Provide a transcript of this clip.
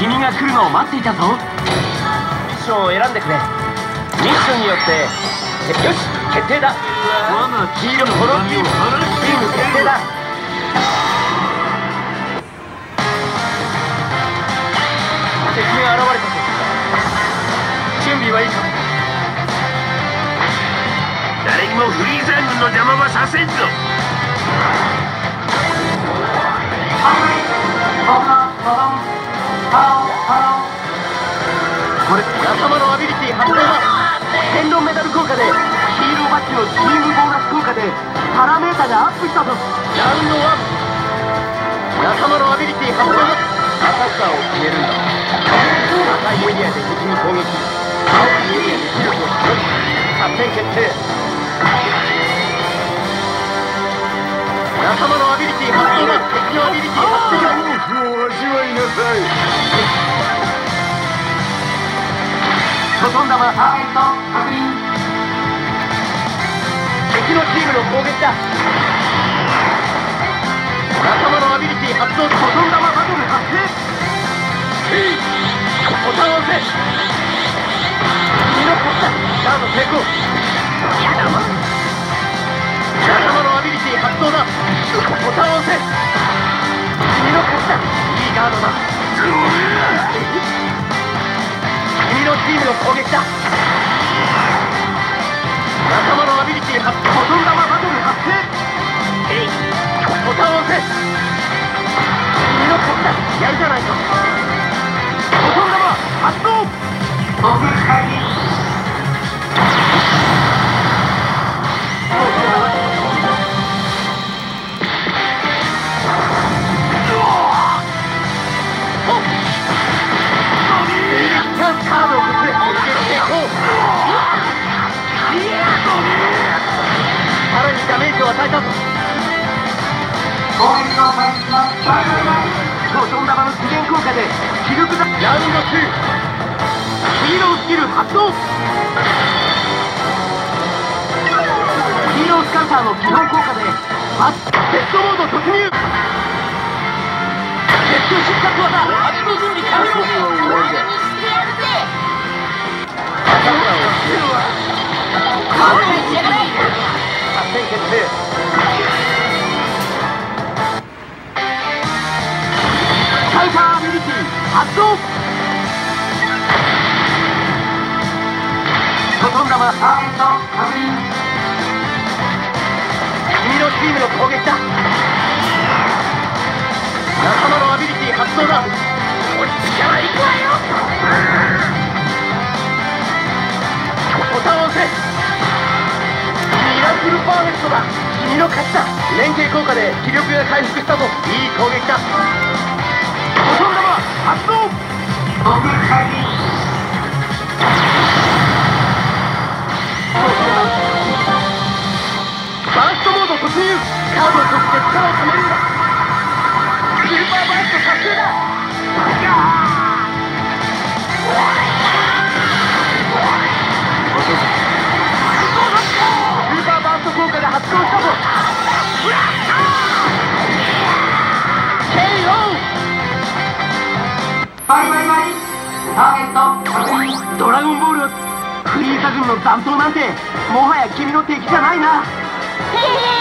君が来るのを待っていたぞ。ミッションを選んでくれ。ミッションによってよし決定だ。黄色のこのチーム決定だ。敵が現れたぞ。準備はいいか。誰にもフリーザ軍の邪魔はさせんぞ。これ仲間のアビリティ発動だ。天丼メダル効果でヒーローバッジのチームボーナス効果でパラメータがアップしたぞ。ラウンド1仲間のアビリティ発動だ。アタッカーを決めるんだ。赤いエリアで敵に攻撃、青いエリアで火力を発見決定。仲間のアビリティ発動だ。敵のアビリティ発動だ。恐怖を味わいなさい。ほとんどはターゲット確認。敵のチームの攻撃だ。仲間のアビリティ発動。ほとんどはバトル発生。ボタンを押せ。身のこったガード成功。やだわ。仲間のアビリティ発動だ。ボタンを押せ。身のこったいいガードだ。君のチームの攻撃だ。仲間のアビリティ発動。ボトル玉バトル発生。えいボタンを押せ。君のこったやるじゃないか。ボトル玉発動。僕の会議与えたぞ。攻撃の開始はバトルだ。ボトン玉の次元効果で気力だ。ラウンド2ヒーロースキル発動。ヒーロースカウンターの基本効果でバッテストモード突入。決定失格技発動準備完了。発展決定。カウンターアビリティ発動。トトン玉ターゲット確認。君のチームの攻撃だ。仲間のアビリティ発動だ。こっちから行くわよ。ボタンを押せ。フルパーフェクトだ。君の勝ちだ。連携効果で気力が回復したぞ。いい攻撃だ。ボトル玉発動。僕の勝ち。バーストモード突入。カードを取って力をためるんだ。スーパーバースト達成だ。効果が発動したぞ。 KO。 バイバイバイ。ターゲット確認。ドラゴンボール。フリーザ軍の残党なんてもはや君の敵じゃないな。へへ